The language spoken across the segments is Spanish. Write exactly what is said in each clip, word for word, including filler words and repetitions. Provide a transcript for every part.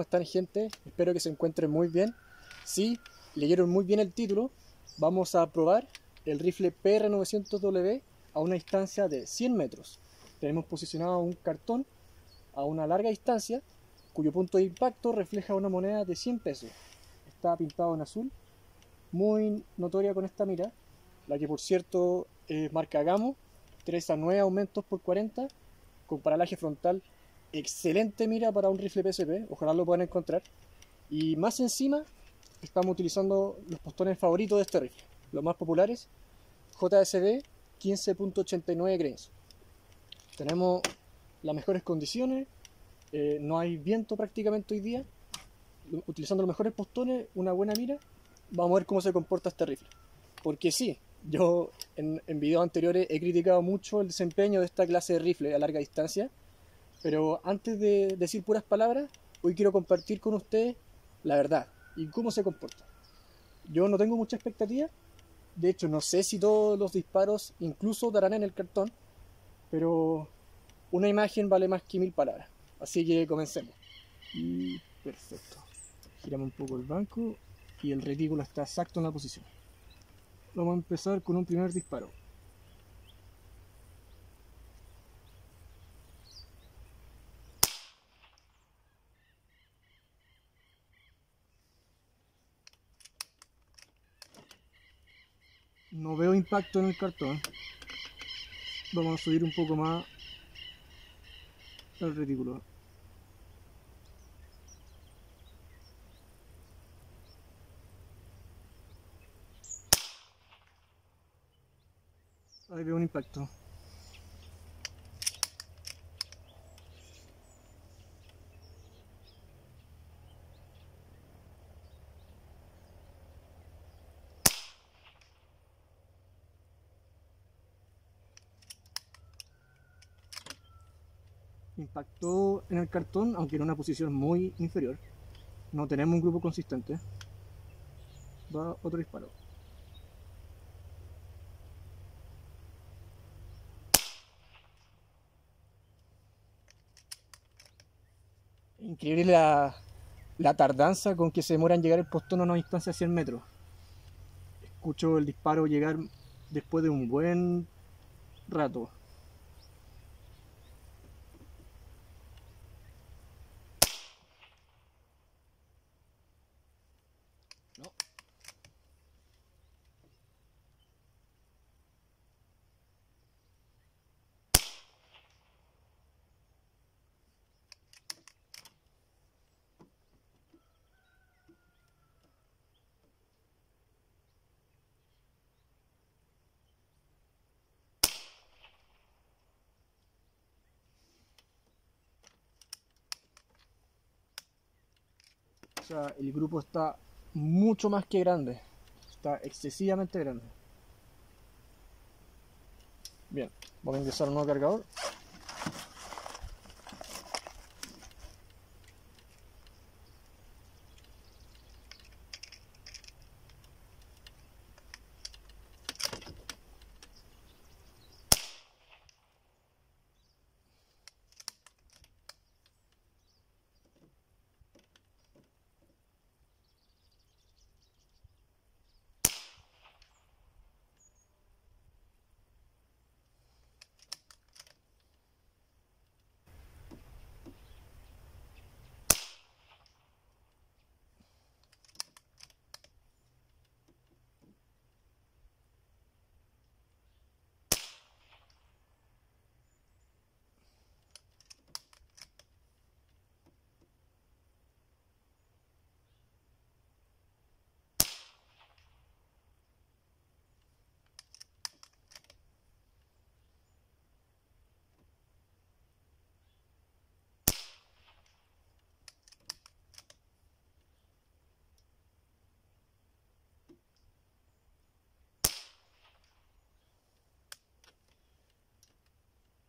¿Cómo están, gente? Espero que se encuentren muy bien. Si sí, leyeron muy bien el título, vamos a probar el rifle P R novecientos W a una distancia de cien metros. Tenemos posicionado un cartón a una larga distancia, cuyo punto de impacto refleja una moneda de cien pesos. Está pintado en azul, muy notoria con esta mira, la que por cierto es marca GAMO, tres a nueve aumentos por cuarenta, con paralaje frontal. Excelente mira para un rifle P S P, ojalá lo puedan encontrar. Y más encima, estamos utilizando los postones favoritos de este rifle, los más populares, J S B quince punto ochenta y nueve grains. Tenemos las mejores condiciones, eh, no hay viento prácticamente hoy día. Utilizando los mejores postones, una buena mira, vamos a ver cómo se comporta este rifle. Porque sí, yo en, en videos anteriores he criticado mucho el desempeño de esta clase de rifle a larga distancia. Pero antes de decir puras palabras, hoy quiero compartir con ustedes la verdad y cómo se comporta. Yo no tengo mucha expectativa, de hecho no sé si todos los disparos incluso darán en el cartón, pero una imagen vale más que mil palabras. Así que comencemos. Y perfecto. Giramos un poco el banco y el retículo está exacto en la posición. Vamos a empezar con un primer disparo. No veo impacto en el cartón. Vamos a subir un poco más el retículo. Ahí veo un impacto. Impactó en el cartón, aunque en una posición muy inferior. No tenemos un grupo consistente. Va otro disparo. Increíble la, la tardanza con que se demora en llegar el postón a una distancia de cien metros. Escucho el disparo llegar después de un buen rato. O sea, el grupo está mucho más que grande, está excesivamente grande. Bien, vamos a ingresar un nuevo cargador.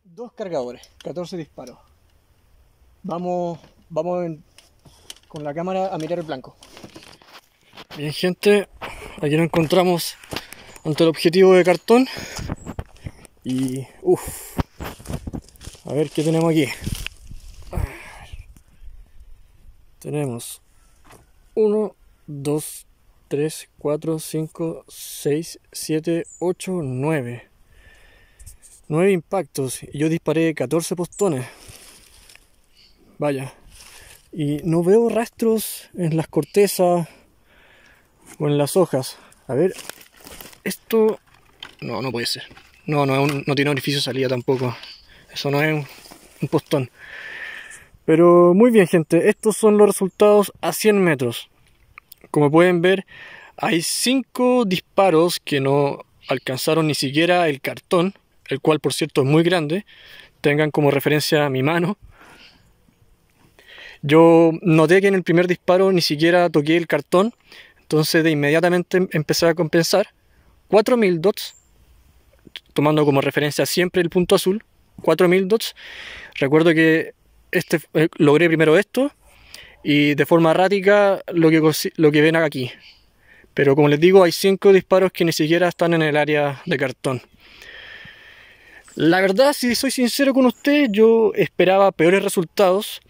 Dos cargadores, catorce disparos. Vamos, vamos en, con la cámara a mirar el blanco. Bien, gente, aquí nos encontramos ante el objetivo de cartón. Y uff, a ver qué tenemos aquí. tenemos uno, dos, tres, cuatro, cinco, seis, siete, ocho, nueve. nueve impactos y yo disparé catorce postones. Vaya. Y no veo rastros en las cortezas o en las hojas. A ver, esto... No, no puede ser. No, no, no tiene orificio de salida tampoco. Eso no es un, un postón. Pero muy bien, gente. Estos son los resultados a cien metros. Como pueden ver, hay cinco disparos que no alcanzaron ni siquiera el cartón, el cual, por cierto, es muy grande. Tengan como referencia mi mano. Yo noté que en el primer disparo ni siquiera toqué el cartón, entonces de inmediatamente empecé a compensar. cuatro mil dots, tomando como referencia siempre el punto azul, cuatro mil dots. Recuerdo que este, eh, logré primero esto, y de forma errática lo que, lo que ven aquí. Pero como les digo, hay cinco disparos que ni siquiera están en el área de cartón. La verdad, si soy sincero con ustedes, yo esperaba peores resultados.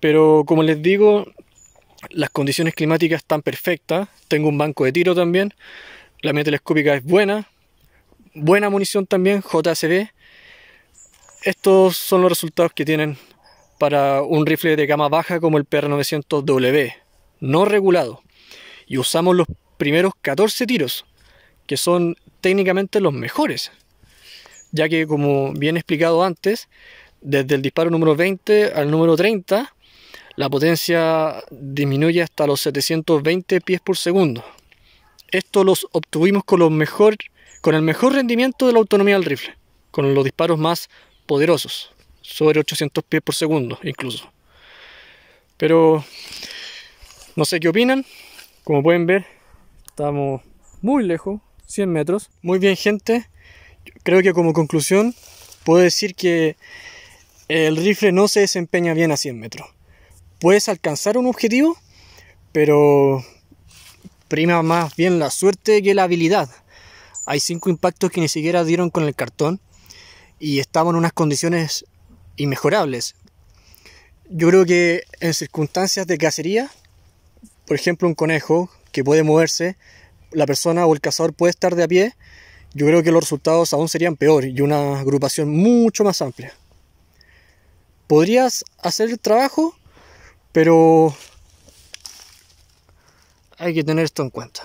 Pero como les digo, las condiciones climáticas están perfectas. Tengo un banco de tiro también. La mira telescópica es buena. Buena munición también, J S B. Estos son los resultados que tienen para un rifle de gama baja como el P R novecientos W. No regulado. Y usamos los primeros catorce tiros, que son técnicamente los mejores. Ya que, como bien explicado antes, desde el disparo número veinte al número treinta... la potencia disminuye hasta los setecientos veinte pies por segundo. Esto los obtuvimos con, los mejor, con el mejor rendimiento de la autonomía del rifle, con los disparos más poderosos, sobre ochocientos pies por segundo incluso. Pero no sé qué opinan. Como pueden ver, estamos muy lejos, cien metros. Muy bien, gente. Creo que como conclusión puedo decir que el rifle no se desempeña bien a cien metros. Puedes alcanzar un objetivo, pero prima más bien la suerte que la habilidad. Hay cinco impactos que ni siquiera dieron con el cartón y estaban en unas condiciones inmejorables. Yo creo que en circunstancias de cacería, por ejemplo un conejo que puede moverse, la persona o el cazador puede estar de a pie, yo creo que los resultados aún serían peor y una agrupación mucho más amplia. ¿Podrías hacer el trabajo? Pero hay que tener esto en cuenta.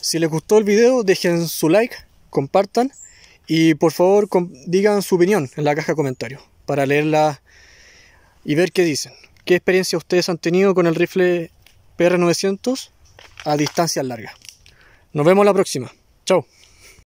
Si les gustó el video, dejen su like, compartan y por favor digan su opinión en la caja de comentarios para leerla y ver qué dicen. ¿Qué experiencia ustedes han tenido con el rifle P R novecientos a distancias largas? Nos vemos la próxima. Chao.